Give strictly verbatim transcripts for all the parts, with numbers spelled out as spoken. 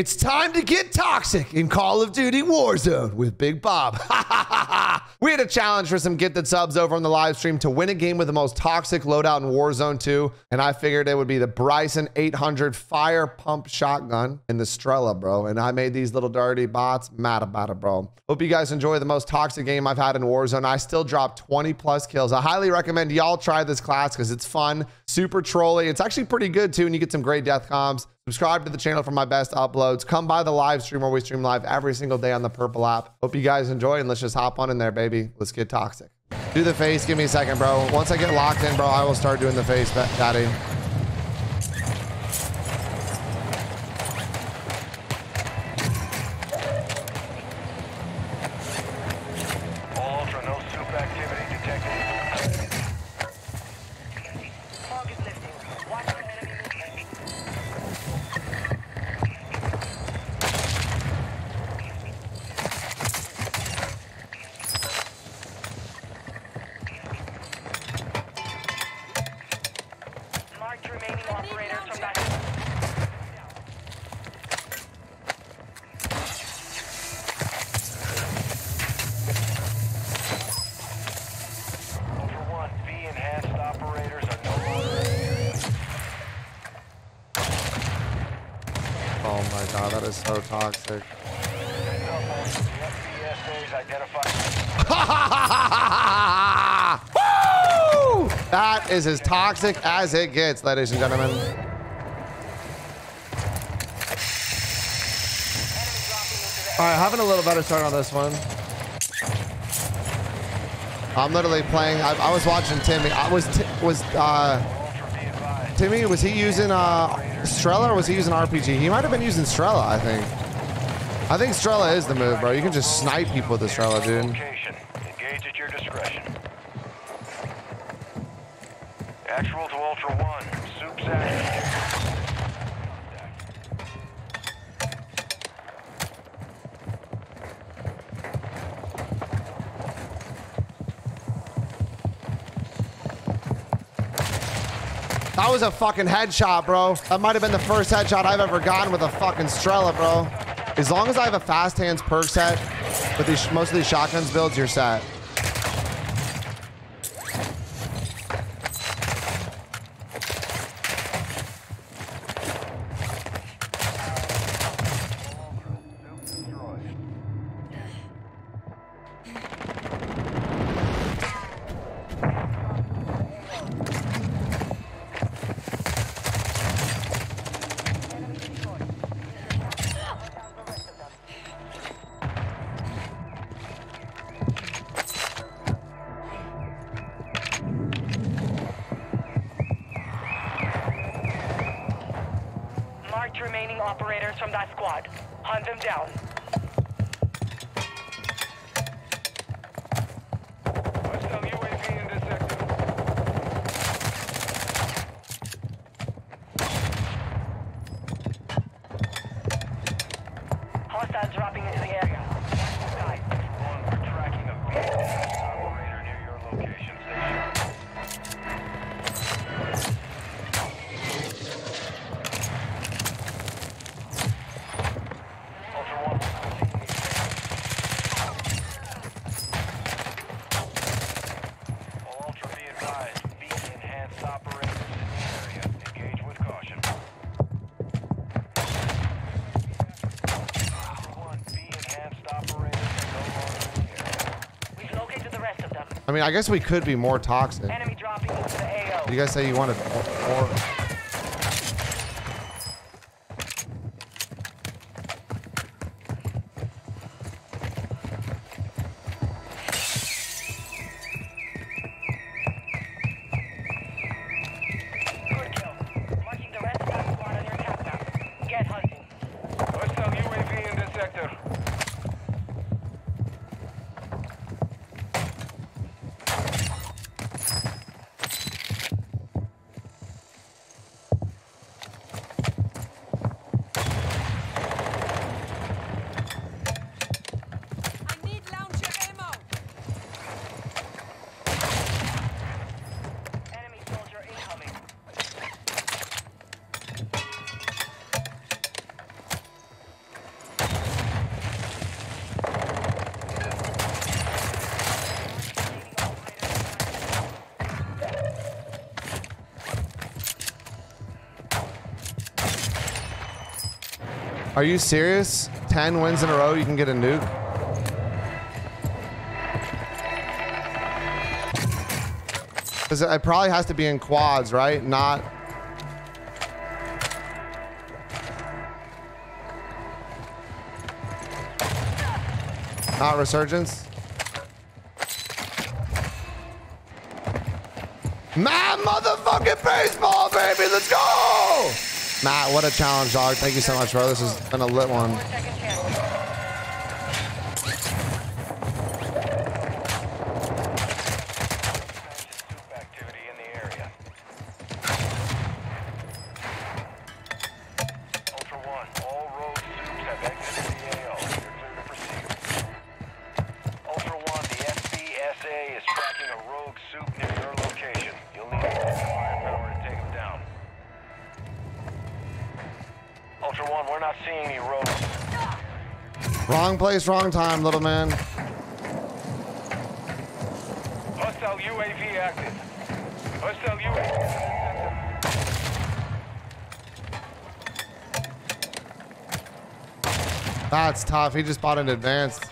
It's time to get toxic in Call of Duty Warzone with Big Bob. We had a challenge for some Get the Subs over on the live stream to win a game with the most toxic loadout in Warzone two, and I figured it would be the Bryson eight hundred fire pump shotgun and the Strela, bro. And I made these little dirty bots mad about it, bro. Hope you guys enjoy the most toxic game I've had in Warzone. I still drop twenty plus kills. I highly recommend y'all try this class because it's fun, super trolly. It's actually pretty good too, and you get some great death comms. Subscribe to the channel for my best uploads. Come by the live stream where we stream live every single day on the Purple app. Hope you guys enjoy, and let's just hop on in there, baby. Let's get toxic. Do the face. Give me a second, bro. Once I get locked in, bro, I will start doing the face, daddy. Remaining operators from back. Over one, B enhanced operators are no longer in the area. Oh my god, that is so toxic. That is as toxic as it gets, ladies and gentlemen. All right, having a little better start on this one. I'm literally playing. I, I was watching Timmy. I was was uh, Timmy. Was he using uh, Strela or was he using R P G? He might have been using Strela. I think. I think Strela is the move, bro. You can just snipe people with the Strela, dude. Engage at your discretion. Actual to Ultra One, soup's out. That was a fucking headshot, bro. That might have been the first headshot I've ever gotten with a fucking Strela, bro. As long as I have a fast hands perk set with these, most of these shotguns builds, you're set. Remaining operators from that squad. Hunt them down. Hostile U A V in this sector. Hostile dropping into the area. We're tracking a operator near your location station. I mean, I guess we could be more toxic. Enemy dropping into the A O. You guys say you wanted more. more. Are you serious? ten wins in a row, you can get a nuke? Because it probably has to be in quads, right? Not... Not resurgence? Matt motherfucking baseball, baby! Let's go! Matt, what a challenge, dog. Thank you so much, bro. This has been a lit one. Wrong place, wrong time, little man. Hostile U A V active. Hostile U A V. That's tough. He just bought an advanced.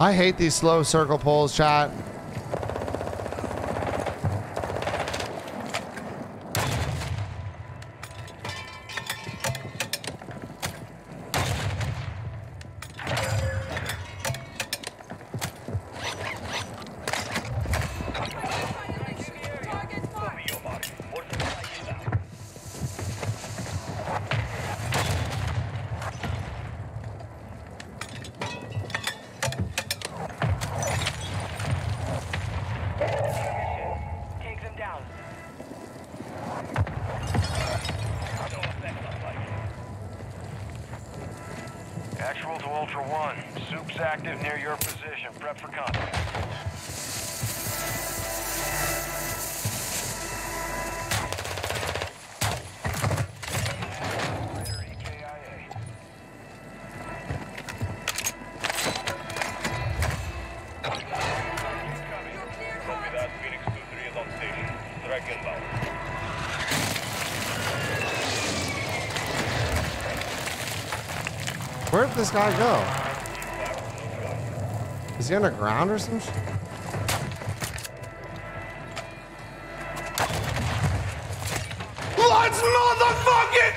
I hate these slow circle pulls, chat. Active near your position. Prep for contact. Where did this guy go? Is he underground or some shit? Let's motherfucking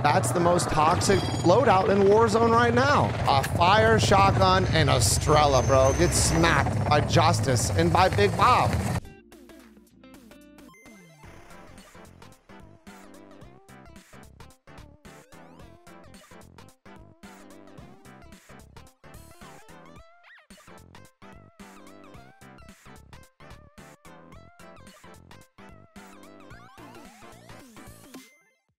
go! That's the most toxic loadout in Warzone right now. A fire shotgun and a Strela, bro. Get smacked by Justice and by Big Bob.